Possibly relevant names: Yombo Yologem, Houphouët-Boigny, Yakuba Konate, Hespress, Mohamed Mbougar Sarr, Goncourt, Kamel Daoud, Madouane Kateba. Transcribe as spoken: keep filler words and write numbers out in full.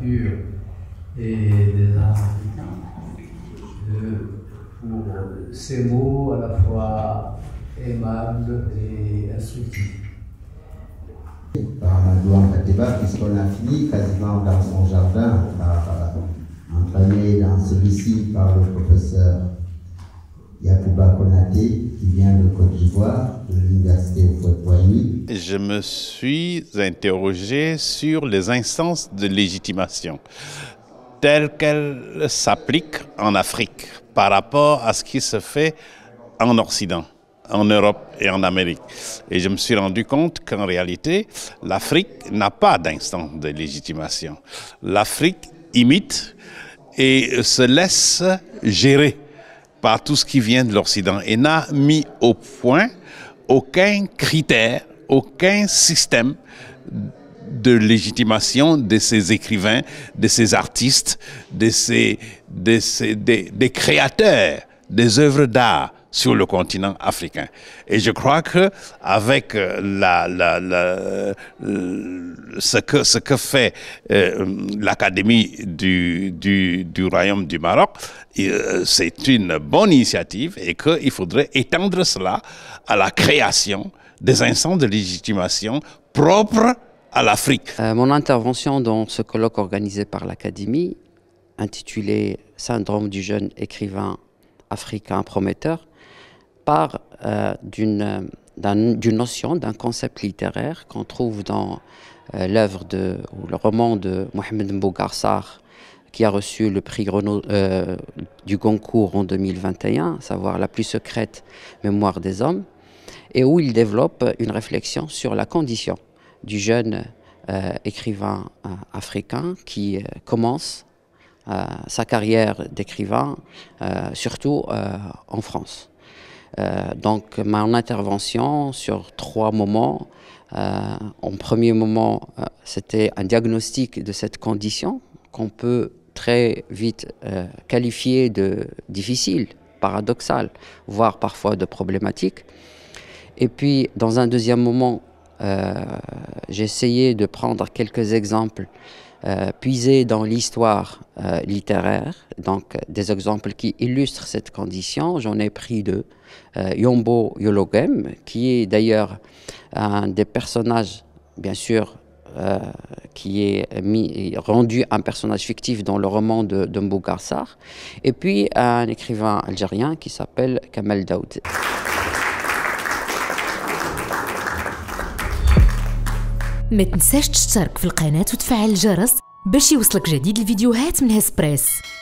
culture et des arts africains pour ces mots à la fois aimables et instructifs. Par Madouane Kateba, puisqu'on a fini quasiment dans son jardin, on a entraîné dans celui-ci par le professeur Yakuba Konate, qui vient de Côte d'Ivoire, de l'université Houphouët-Boigny. Je me suis interrogé sur les instances de légitimation telles qu'elles s'appliquent en Afrique par rapport à ce qui se fait en Occident, en Europe et en Amérique. Et je me suis rendu compte qu'en réalité, l'Afrique n'a pas d'instance de légitimation. L'Afrique imite et se laisse gérer par tout ce qui vient de l'Occident et n'a mis au point aucun critère, aucun système de légitimation de ces écrivains, de ces artistes, de ces, de ces, des, des créateurs des œuvres d'art sur le continent africain. Et je crois que avec la, la, la, ce que ce que fait euh, l'Académie du, du, du Royaume du Maroc, euh, c'est une bonne initiative et qu'il faudrait étendre cela à la création des instances de légitimation propres à l'Afrique. Euh, mon intervention dans ce colloque organisé par l'Académie, intitulé « Syndrome du jeune écrivain africain prometteur », part euh, d'une d'un, d'une notion, d'un concept littéraire qu'on trouve dans euh, l'œuvre de, ou le roman de Mohamed Mbougar Sarr, qui a reçu le prix Renaud, euh, du Goncourt en deux mille vingt et un, à savoir La plus secrète mémoire des hommes, et où il développe une réflexion sur la condition du jeune euh, écrivain euh, africain qui euh, commence Euh, sa carrière d'écrivain, euh, surtout euh, en France. Euh, donc, mon intervention sur trois moments. Euh, en premier moment, euh, c'était un diagnostic de cette condition qu'on peut très vite euh, qualifier de difficile, paradoxale, voire parfois de problématique. Et puis, dans un deuxième moment, euh, j'ai essayé de prendre quelques exemples Euh, puisé dans l'histoire euh, littéraire, donc des exemples qui illustrent cette condition. J'en ai pris deux. Euh, Yombo Yologem, qui est d'ailleurs un des personnages, bien sûr, euh, qui est mis, rendu un personnage fictif dans le roman de, de Mbougar Sarr, et puis un écrivain algérien qui s'appelle Kamel Daoud. ما تنساش تشترك في القناة وتفعل الجرس باش يوصلك جديد الفيديوهات من هسبريس.